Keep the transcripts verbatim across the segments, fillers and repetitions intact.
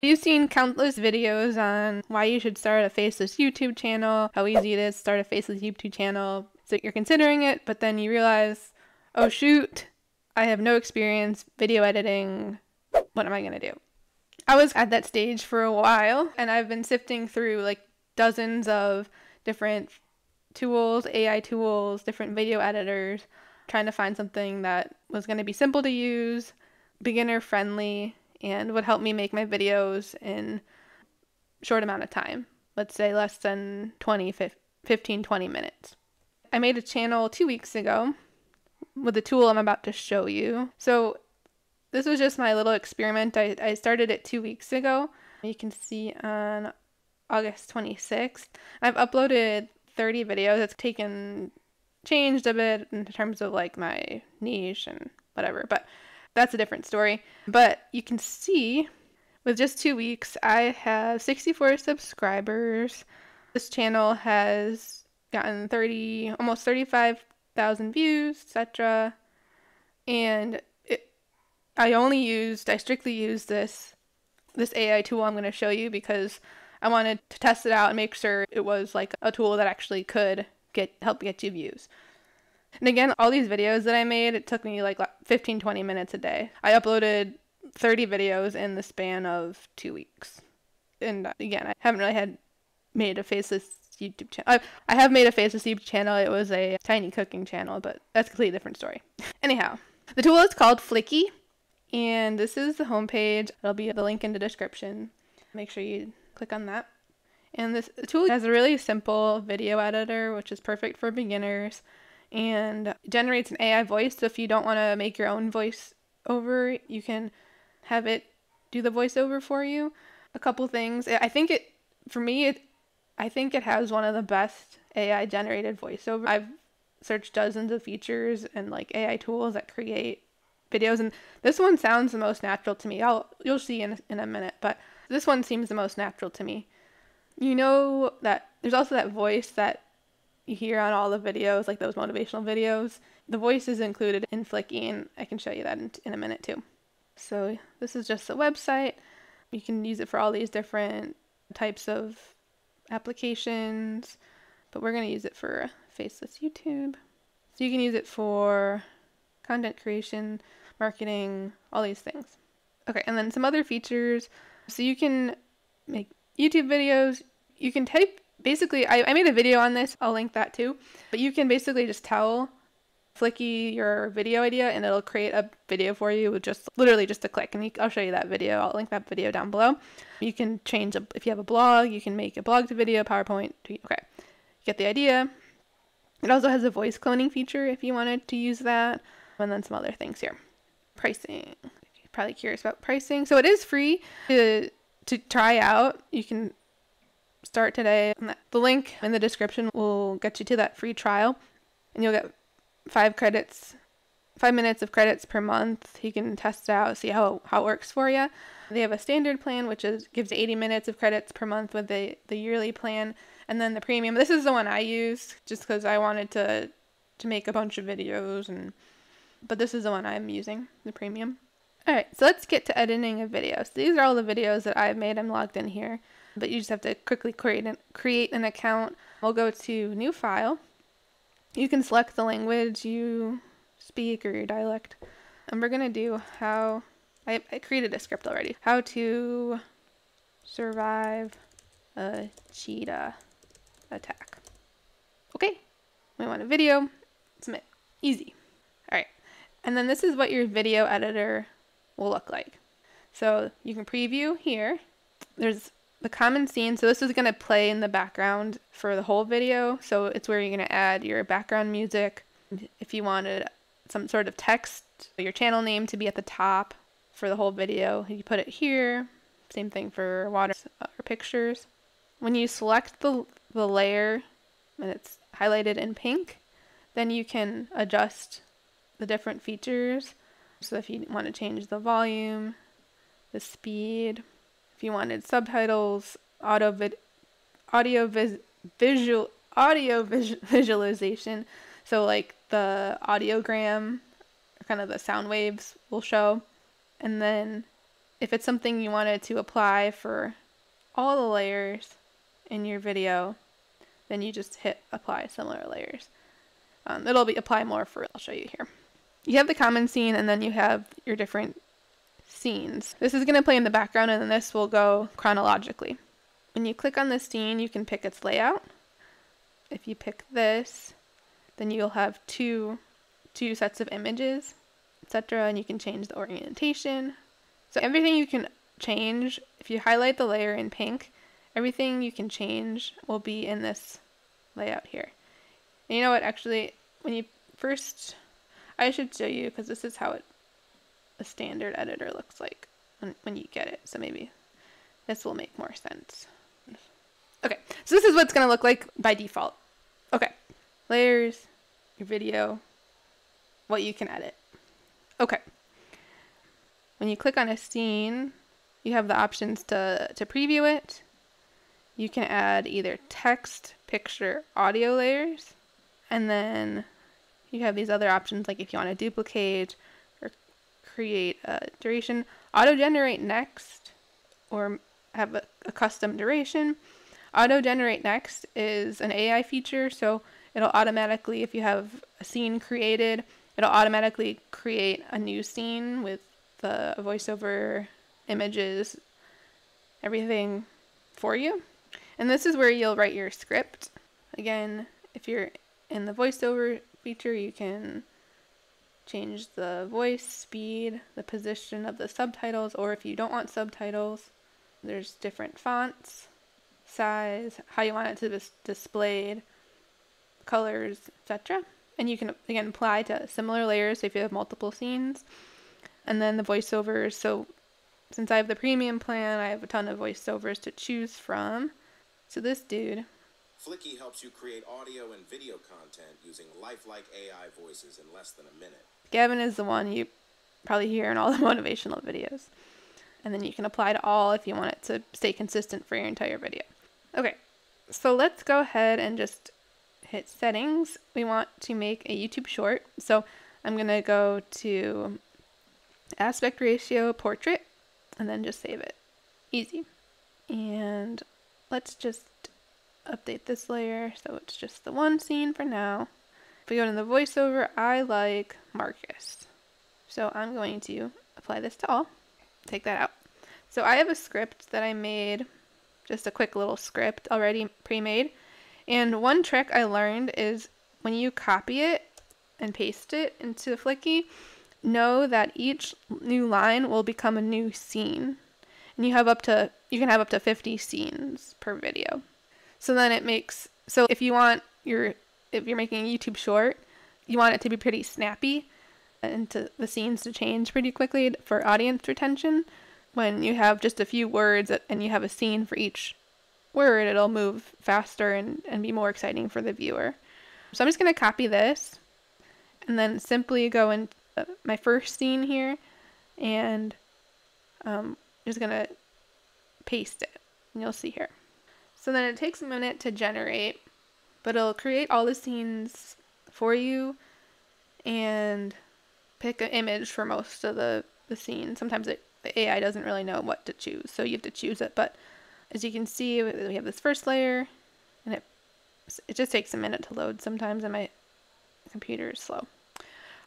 You've seen countless videos on why you should start a faceless YouTube channel, how easy it is to start a faceless YouTube channel. So you're considering it, but then you realize, oh shoot, I have no experience video editing. What am I gonna do? I was at that stage for a while, and I've been sifting through like dozens of different tools, A I tools, different video editors, trying to find something that was gonna be simple to use, beginner friendly, and would help me make my videos in a short amount of time. Let's say less than twenty, fifteen, twenty minutes. I made a channel two weeks ago with the tool I'm about to show you. So this was just my little experiment. I, I started it two weeks ago. You can see on August twenty-sixth. I've uploaded thirty videos. It's taken, changed a bit in terms of like my niche and whatever, but that's a different story. But you can see with just two weeks, I have sixty-four subscribers. This channel has gotten thirty, almost thirty-five thousand views, et cetera. And it, I only used, I strictly used this, this A I tool I'm going to show you because I wanted to test it out and make sure it was like a tool that actually could get, help get you views. And again, all these videos that I made, it took me like fifteen, twenty minutes a day. I uploaded thirty videos in the span of two weeks. And again, I haven't really had made a faceless YouTube channel. I, I have made a faceless YouTube channel. It was a tiny cooking channel, but that's a completely different story. Anyhow, the tool is called Fliki, and this is the homepage. It'll be the link in the description. Make sure you click on that. And this tool has a really simple video editor, which is perfect for beginners. And generates an A I voice, so if you don't want to make your own voice over, you can have it do the voiceover for you. A couple things, I think it, for me, it, I think it has one of the best A I generated voiceover. I've searched dozens of features and like A I tools that create videos, and this one sounds the most natural to me. I'll you'll see in in a minute, but this one seems the most natural to me. You know that there's also that voice that you hear on all the videos, like those motivational videos. The voice is included in Fliki, and I can show you that in, in a minute too. So this is just the website. You can use it for all these different types of applications, but we're going to use it for faceless YouTube. So you can use it for content creation, marketing, all these things. Okay, and then some other features. So you can make YouTube videos. You can type Basically, I, I made a video on this, I'll link that too, but you can basically just tell Fliki your video idea and it'll create a video for you with just literally just a click, and you, I'll show you that video, I'll link that video down below. You can change, a, if you have a blog, you can make a blog to video, PowerPoint, to, okay, get the idea. It also has a voice cloning feature if you wanted to use that, and then some other things here. Pricing, you're probably curious about pricing, so it is free to, to try out, you can start today. The link in the description will get you to that free trial, and you'll get five credits, five minutes of credits per month. You can test it out, see how, how it works for you. They have a standard plan, which is gives eighty minutes of credits per month with the, the yearly plan, and then the premium. This is the one I used just because I wanted to, to make a bunch of videos, and but this is the one I'm using, the premium. All right, so let's get to editing a video. So these are all the videos that I've made. I'm logged in here, but you just have to quickly create an, create an account. We'll go to new file. You can select the language you speak or your dialect. And we're gonna do how, I, I created a script already. How to survive a cheetah attack. Okay, we want a video, submit, easy. All right, and then this is what your video editor will look like. So you can preview here. There's the common scene, so this is going to play in the background for the whole video, so it's where you're going to add your background music. If you wanted some sort of text, your channel name to be at the top for the whole video, you put it here. Same thing for water or pictures. When you select the, the layer and it's highlighted in pink, then you can adjust the different features. So if you want to change the volume, the speed, if you wanted subtitles, auto vid, audio vis, visual, audio vis, visualization, so like the audiogram, kind of the sound waves will show, and then if it's something you wanted to apply for all the layers in your video, then you just hit apply similar layers. Um, it'll be apply more for, I'll show you here. You have the common scene and then you have your different scenes. This is going to play in the background and then this will go chronologically. When you click on the scene, you can pick its layout. If you pick this, then you'll have two, two sets of images, et cetera. And you can change the orientation. So everything you can change, if you highlight the layer in pink, everything you can change will be in this layout here. And you know what, actually, when you first, I should show you, because this is how it, a standard editor looks like when, when you get it. So maybe this will make more sense. Okay, so this is what it's going to look like by default. Okay, layers, your video, what you can edit. Okay, when you click on a scene, you have the options to, to preview it. You can add either text, picture, audio layers, and then you have these other options, like if you want to duplicate or create a duration, auto-generate next, or have a, a custom duration. Auto-generate next is an A I feature, so it'll automatically, if you have a scene created, it'll automatically create a new scene with the voiceover, images, everything for you. And this is where you'll write your script. Again, if you're in the voiceover feature, you can change the voice, speed, the position of the subtitles, or if you don't want subtitles, there's different fonts, size, how you want it to be displayed, colors, et cetera. And you can, again, apply to similar layers, so if you have multiple scenes. And then the voiceovers, so since I have the premium plan, I have a ton of voiceovers to choose from. So this dude. Fliki helps you create audio and video content using lifelike A I voices in less than a minute. Gavin is the one you probably hear in all the motivational videos. And then you can apply to all if you want it to stay consistent for your entire video. Okay, so let's go ahead and just hit settings. We want to make a YouTube short. So I'm going to go to aspect ratio, portrait, and then just save it. Easy. And let's just update this layer so it's just the one scene for now. If we go to the voiceover, I like Marcus. So I'm going to apply this to all. Take that out. So I have a script that I made, just a quick little script already pre-made. And one trick I learned is when you copy it and paste it into Fliki, know that each new line will become a new scene, and you have up to you can have up to fifty scenes per video. So then it makes so if you want your if you're making a YouTube short, you want it to be pretty snappy and to the scenes to change pretty quickly for audience retention. When you have just a few words and you have a scene for each word, it'll move faster and, and be more exciting for the viewer. So I'm just going to copy this and then simply go in my first scene here, and um, just gonna paste it, and you'll see here. So then it takes a minute to generate, but it'll create all the scenes for you and pick an image for most of the, the scenes. Sometimes it, the A I doesn't really know what to choose, so you have to choose it, but as you can see, we have this first layer, and it, it just takes a minute to load sometimes, and my computer is slow.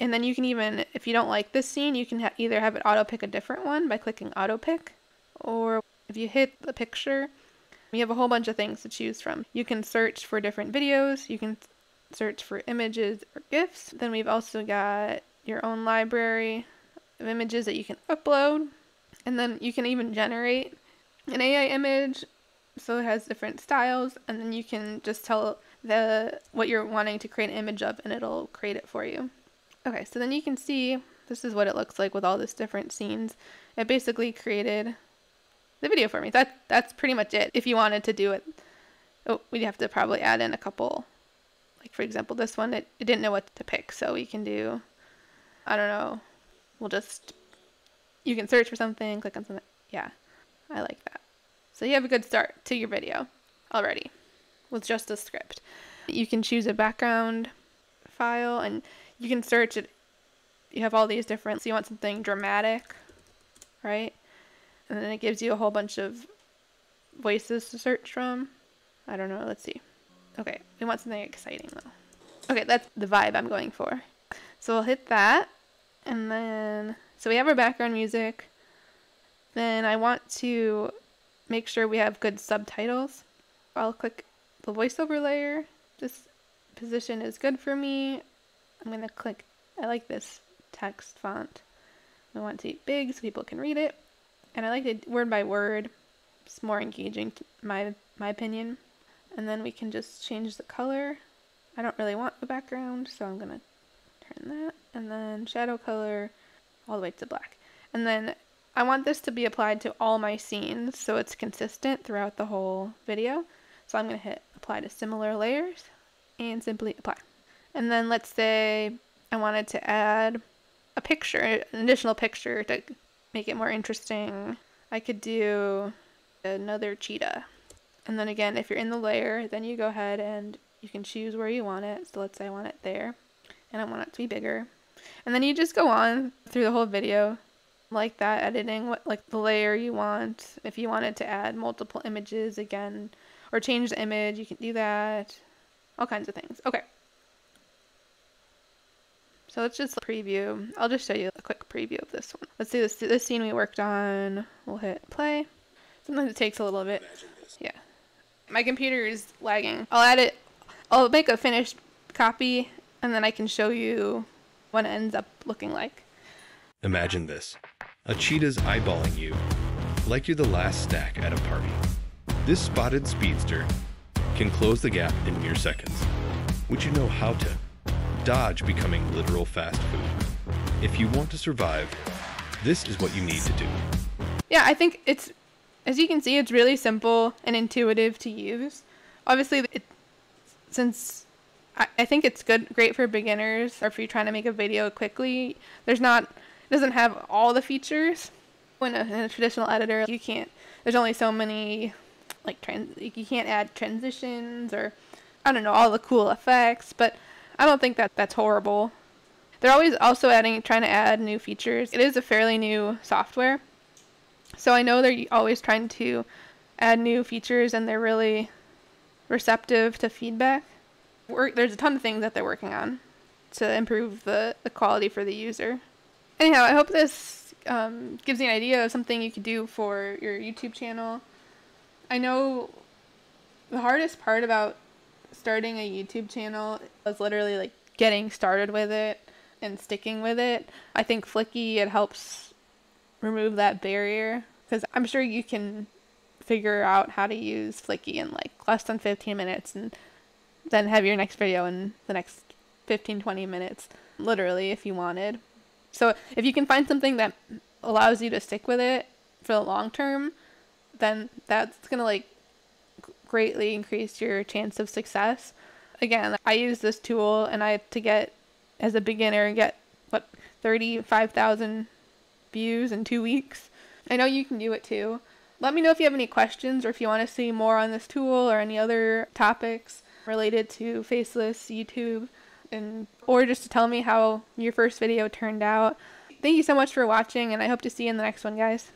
And then you can even, if you don't like this scene, you can ha either have it auto-pick a different one by clicking auto-pick, or if you hit the picture, you have a whole bunch of things to choose from. You can search for different videos, you can search for images or GIFs. Then we've also got your own library of images that you can upload, and then you can even generate an A I image, so it has different styles, and then you can just tell the what you're wanting to create an image of, and it'll create it for you. Okay, so then you can see this is what it looks like with all these different scenes. It basically created the video for me. That that's pretty much it. If you wanted to do it, oh, we'd have to probably add in a couple. Like for example, this one, it, it didn't know what to pick, so we can do, I don't know, we'll just, you can search for something, click on something. Yeah, I like that. So you have a good start to your video already with just a script. You can choose a background file and you can search it. You have all these different, so you want something dramatic, right? And then it gives you a whole bunch of voices to search from. I don't know, let's see. Okay, we want something exciting though. Okay, that's the vibe I'm going for. So we'll hit that, and then, so we have our background music. Then I want to make sure we have good subtitles. I'll click the voiceover layer. This position is good for me. I'm gonna click, I like this text font. I want it to be big so people can read it. And I like it word by word. It's more engaging, to my, my opinion. And then we can just change the color. I don't really want the background, so I'm gonna turn that. And then shadow color all the way to black. And then I want this to be applied to all my scenes so it's consistent throughout the whole video. So I'm gonna hit apply to similar layers and simply apply. And then let's say I wanted to add a picture, an additional picture to make it more interesting. I could do another cheetah. And then again, if you're in the layer, then you go ahead and you can choose where you want it. So let's say I want it there, and I want it to be bigger. And then you just go on through the whole video like that, editing what like the layer you want. If you wanted to add multiple images again, or change the image, you can do that. All kinds of things. Okay. So let's just preview. I'll just show you a quick preview of this one. Let's do this, this scene we worked on. We'll hit play. Sometimes it takes a little bit. Yeah. My computer is lagging. I'll add it. I'll make a finished copy, and then I can show you what it ends up looking like. Imagine this. A cheetah's eyeballing you, like you're the last snack at a party. This spotted speedster can close the gap in mere seconds. Would you know how to dodge becoming literal fast food? If you want to survive, this is what you need to do. Yeah, I think it's, as you can see, it's really simple and intuitive to use. Obviously, it, since I, I think it's good, great for beginners, or if you're trying to make a video quickly, there's not, it doesn't have all the features. In a, in a traditional editor, you can't, there's only so many, like trans, you can't add transitions or, I don't know, all the cool effects, but I don't think that that's horrible. They're always also adding, trying to add new features. It is a fairly new software, so I know they're always trying to add new features, and they're really receptive to feedback. We're, there's a ton of things that they're working on to improve the, the quality for the user. Anyhow, I hope this um, gives you an idea of something you could do for your YouTube channel. I know the hardest part about starting a YouTube channel is literally like getting started with it and sticking with it. I think Fliki, it helps remove that barrier, because I'm sure you can figure out how to use Fliki in like less than fifteen minutes, and then have your next video in the next fifteen, twenty minutes, literally, if you wanted. So if you can find something that allows you to stick with it for the long term, then that's gonna like greatly increase your chance of success. Again, I use this tool, and I to get as a beginner get what thirty-five thousand views in two weeks. I know you can do it too. Let me know if you have any questions, or if you want to see more on this tool or any other topics related to faceless YouTube, and or just to tell me how your first video turned out. Thank you so much for watching, and I hope to see you in the next one, guys.